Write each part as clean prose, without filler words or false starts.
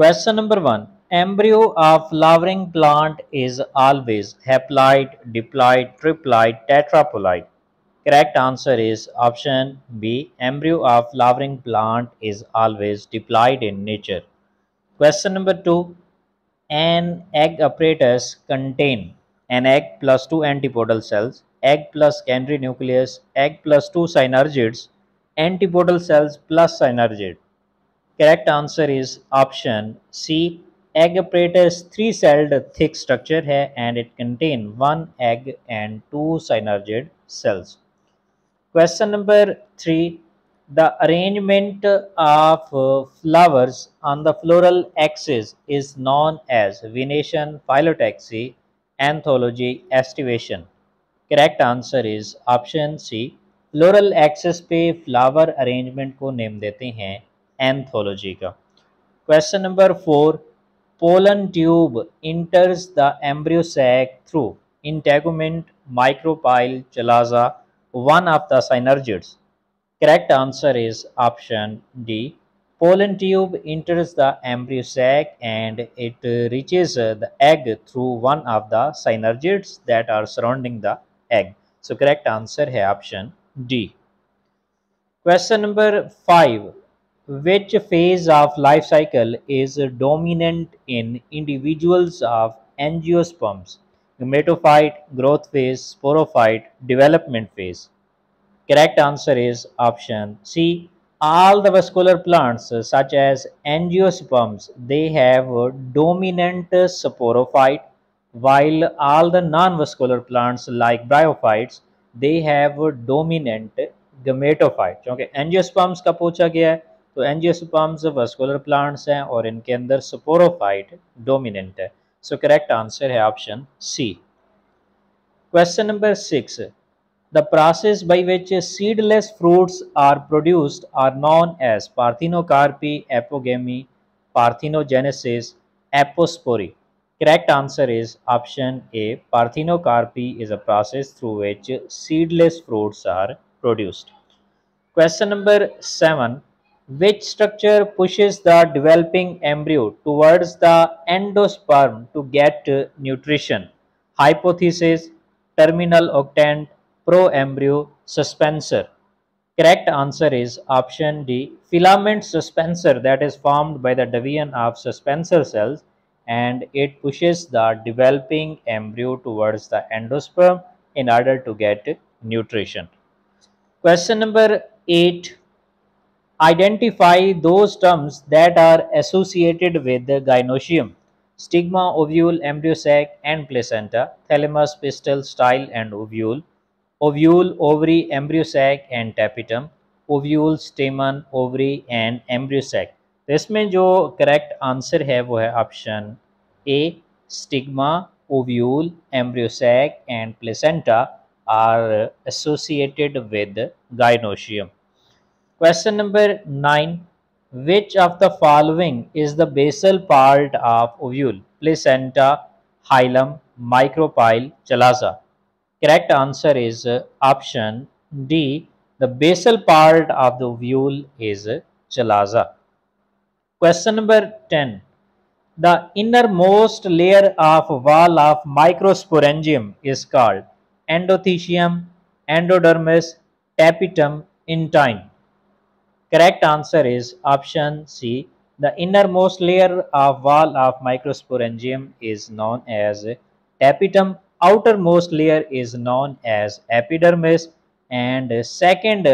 Question number 1. Embryo of flowering plant is always haploid, diploid, triploid, tetraploid. Correct answer is option B. Embryo of flowering plant is always diploid in nature. Question number 2. An egg apparatus contain an egg plus 2 antipodal cells, egg plus secondary nucleus, egg plus 2 synergids, antipodal cells plus synergid. Correct answer is option C. Egg apparatus 3-celled thick structure hai and it contain 1 egg and 2 synergid cells. Question number 3. The arrangement of flowers on the floral axis is known as venation, phyllotaxy, anthology, aestivation. Correct answer is option C. Floral axis पे flower arrangement को name देते हैं anthology का. Question number 4. Pollen tube enters the embryo sac through integument, micropyle, chalaza, one of the synergids. Correct answer is option D. Pollen tube enters the embryo sac and it reaches the egg through one of the synergids that are surrounding the egg. So correct answer is option D. Question number 5. Which phase of life cycle is dominant in individuals of angiosperms? Gametophyte, growth phase, sporophyte, development phase. Correct answer is option C. All the vascular plants such as angiosperms, they have a dominant sporophyte, while all the non-vascular plants like bryophytes, they have a dominant gametophyte. Okay, angiosperms ka pucha gaya hai, to angiosperms vascular plants hain aur inke andar sporophyte dominant hai. So correct answer hai option C. Question number 6. The process by which seedless fruits are produced are known as parthenocarpy, apogamy, parthenogenesis, apospory. Correct answer is option A. Parthenocarpy is a process through which seedless fruits are produced. Question number 7. Which structure pushes the developing embryo towards the endosperm to get nutrition? Hypothesis, terminal octant, pro-embryo, suspensor. Correct answer is option D. Filament suspensor that is formed by the division of suspensor cells and it pushes the developing embryo towards the endosperm in order to get nutrition. Question number 8. Identify those terms that are associated with the gynecium: stigma, ovule, embryo sac and placenta, thalamus, pistil, style and ovule, ovule, ovary, embryo sac and tapetum, ovule, stamen, ovary and embryo sac. तो इसमें जो correct answer है वो है option A. Stigma, ovule, embryo sac and placenta are associated with gynoecium. Question number 9. Which of the following is the basal part of ovule? Placenta, hilum, micropyle, chalaza. Correct answer is option D. The basal part of the ovule is chalaza. Question number 10. The innermost layer of wall of microsporangium is called endothecium, endodermis, tapetum, intine. Correct answer is option C. The innermost layer of wall of microsporangium is known as tapetum, outermost layer is known as epidermis, and second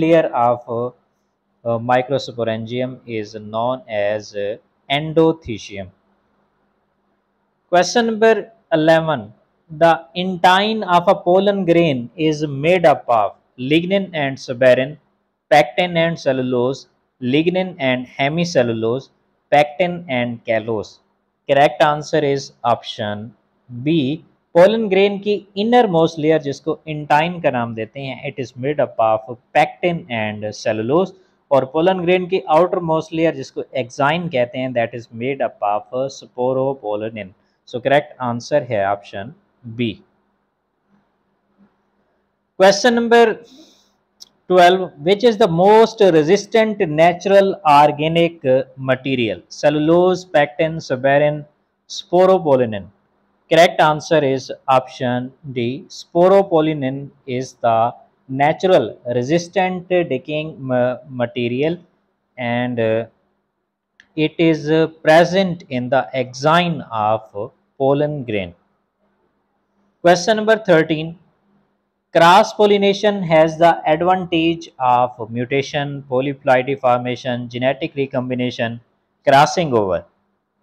layer of microsporangium is known as endothecium. Question number 11. The intine of a pollen grain is made up of lignin and sebarin, pectin and cellulose, lignin and hemicellulose, pectin and callose. Correct answer is option B. Pollen grain की innermost layer जिसको intine का नाम देते हैं, it is made up of pectin and cellulose, और pollen grain की outermost layer जिसको exine कहते हैं, that is made up of sporopollenin. So correct answer है option B. Question number 12. Which is the most resistant natural organic material? Cellulose, pectin, sebarin, sporopollenin. Correct answer is option D. Sporopollenin is the natural resistant decaying material, and it is present in the axine of pollen grain. Question number 13. Cross pollination has the advantage of mutation, polyploidy formation, genetic recombination, crossing over.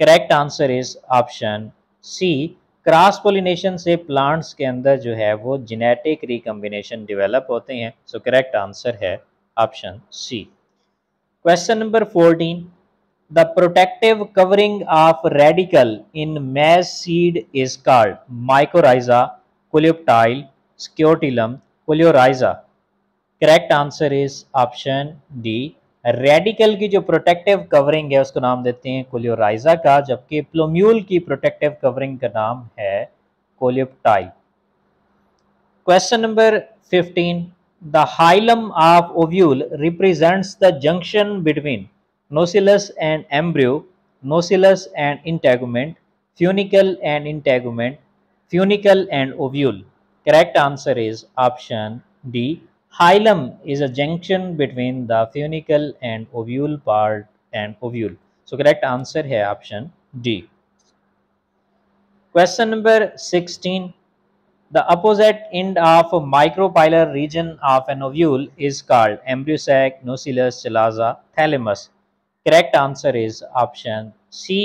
Correct answer is option C. Cross pollination से plants के अंदर जो है वो genetic recombination develop होते हैं. So correct answer है option C. Question number 14. The protective covering of radicle in maize seed is called mycorrhiza, coleoptile, scutellum, coleorhiza. Correct answer is option D. Radicle की जो प्रोटेक्टिव कवरिंग है उसको नाम देते हैं कोलियोराइजा का, जबकि प्लोम्यूल की प्रोटेक्टिव कवरिंग का नाम है coleoptile. Question number 15. The hilum of ovule represents the junction between nucellus and embryo, nucellus and integument, funicle and integument, funicle and ovule. Correct answer is option D. Hilum is a junction between the funicle and ovule part and ovule. So correct answer है option D. Question number 16. The opposite end of micropylar region of an ovule is called embryo sac, nucleus, chalaza, thalamus. Correct answer is option C.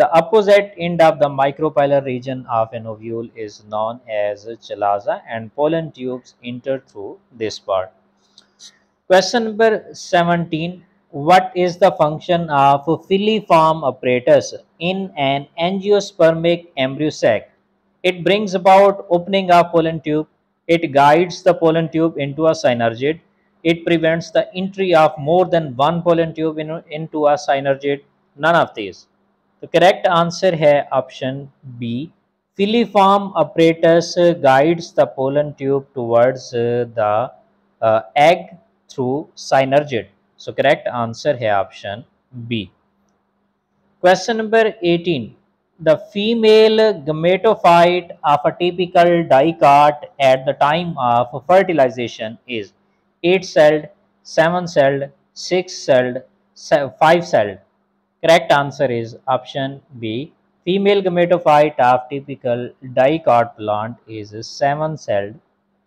The opposite end of the micropylar region of an ovule is known as chalaza, and pollen tubes enter through this part. Question number 17. What is the function of filiform apparatus in an angiospermic embryo sac? It brings about opening of pollen tube. It guides the pollen tube into a synergid. It prevents the entry of more than one pollen tube into a synergid. None of these. तो correct answer है option B. Filiform apparatus guides the pollen tube towards the egg through synergid. So correct answer है option B. Question number 18. The female gametophyte of a typical dicot at the time of fertilization is 8 celled, 7 celled, 6 celled, 5 celled. Correct answer is option B. Female gametophyte of typical dicot plant is 7 celled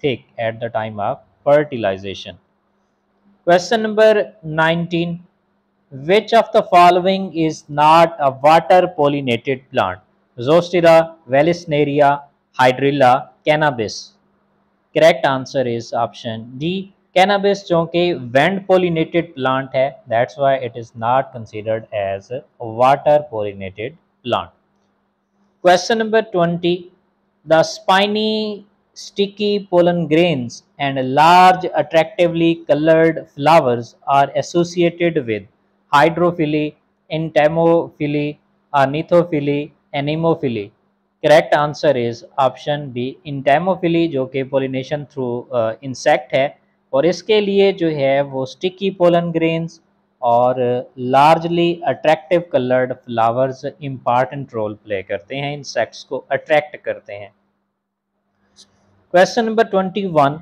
thick at the time of fertilization. Question number 19. Which of the following is not a water pollinated plant? Zostera, Vallisneria, Hydrilla, Cannabis. Correct answer is option D. Cannabis चूंकि wind pollinated plant है, that's why it is not considered as water pollinated plant. Question number 20. The spiny sticky pollen grains and large attractively colored flowers are associated with hydrophily, entamophily, ornithophily, anemophily. Correct answer is option B. Entamophily जो कि pollination through insect है, और इसके लिए जो है वो sticky pollen grains और largely attractive coloured flowers important role play करते हैं, इंसेक्ट्स को अट्रैक्ट करते हैं. Question number 21.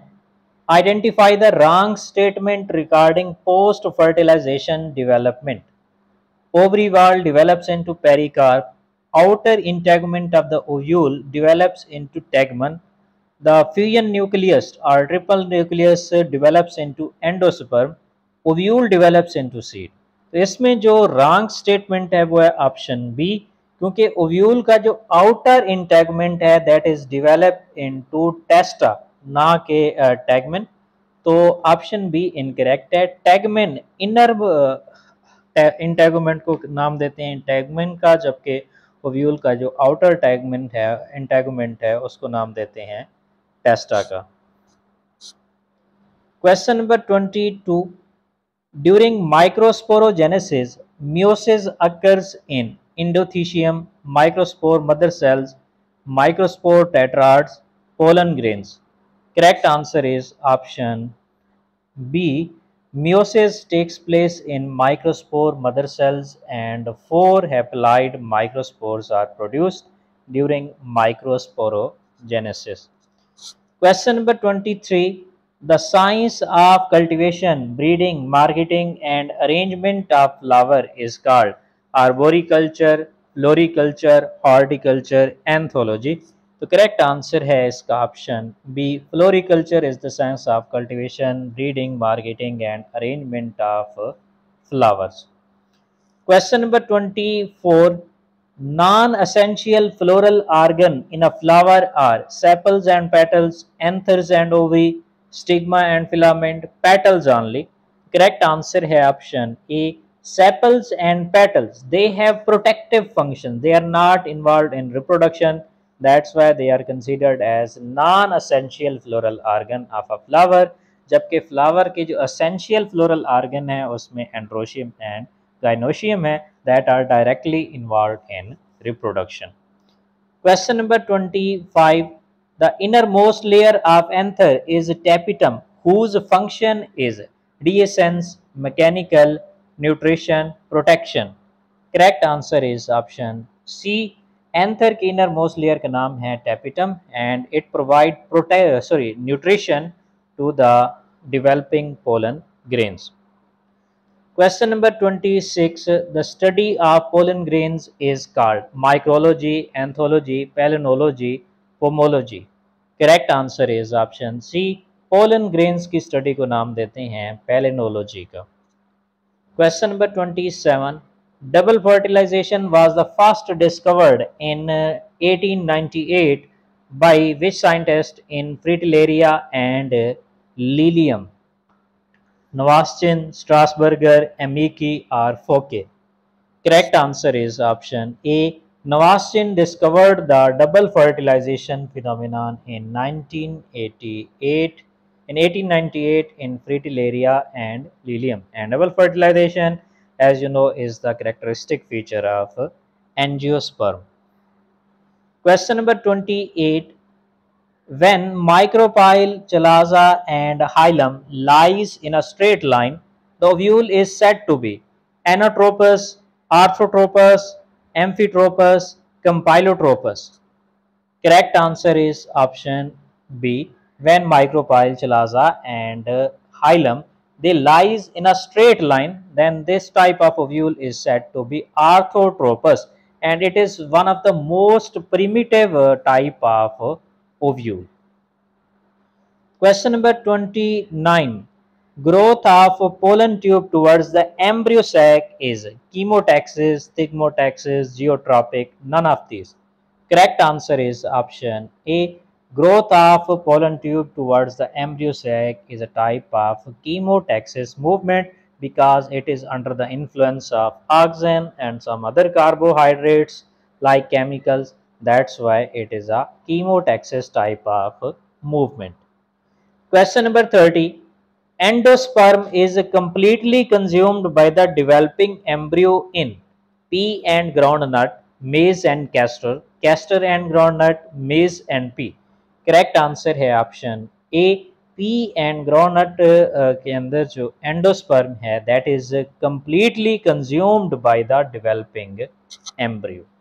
Identify the wrong statement regarding post fertilization development. Ovary wall develops into pericarp, outer integument of the ovule develops into tegmen. The fusion nucleus or triple nucleus develops into endosperm. Ovule develops into seed. तो इसमें जो wrong statement है वो है option B, क्योंकि ovule का जो outer integument है that is developed into testa, ना के tegmen. तो option B incorrect है. Tegmen inner integument को नाम देते हैं integument का, जबकि ovule का जो outer integument है उसको नाम देते हैं टेस्टा का. Question number 22. During microsporogenesis meiosis occurs in endothecium, microspore mother cells, microspore tetrads, pollen grains. Correct answer is option B. Meiosis takes place in microspore mother cells and 4 haploid microspores are produced during microsporogenesis. Question number 23. The science of cultivation, breeding, marketing and arrangement of flower is called arboriculture, floriculture, horticulture, anthology. The correct answer is option B. Floriculture is the science of cultivation, breeding, marketing and arrangement of flowers. Question number 24. Non-essential floral organ in a flower are sepals and petals, anthers and ovae, stigma and filament, petals only. Correct answer is option A. Sepals and petals, they have protective function. They are not involved in reproduction. That's why they are considered as non-essential floral organ of a flower. जबकि flower के जो essential floral organ है उसमें androecium and gynecium है that are directly involved in reproduction. Question number 25. The innermost layer of anther is tapetum whose function is dehiscence, mechanical, nutrition, protection. Correct answer is option C. Anther की innermost layer का नाम है tapetum and it provide nutrition to the developing pollen grains. Question number 26. The study of pollen grains is called micrology, anthology, palynology, pomology. Correct answer is option C. Pollen grains की study को नाम देते हैं palynology का. Question number 27. Double fertilization was the first discovered in 1898 by which scientist in Fritillaria and Lilium? Nawaschin, Strasburger, Amici or Focke? Correct answer is option A. Nawaschin discovered the double fertilization phenomenon in 1898 in Fritillaria and Lilium. And double fertilization, as you know, is the characteristic feature of angiosperm. Question number 28. When micropyle, chalaza and hilum lies in a straight line, the ovule is said to be anatropous, arthrotropous, amphitropous, compylotropous. Correct answer is option B. When micropyle, chalaza and hilum, they lies in a straight line, then this type of ovule is said to be arthrotropous and it is one of the most primitive type of ovule. Question number 29. Growth of pollen tube towards the embryo sac is chemotaxis, stigmotaxis, geotropic, none of these. Correct answer is option A. Growth of pollen tube towards the embryo sac is a type of chemotaxis movement because it is under the influence of oxygen and some other carbohydrates like chemicals. That's why it is a chemotaxis type of movement. Question number 30. Endosperm is completely consumed by the developing embryo in pea and groundnut, maize and castor, castor and groundnut, maize and pea. Correct answer है option A. Pea and groundnut के अंदर जो endosperm है that is completely consumed by the developing embryo.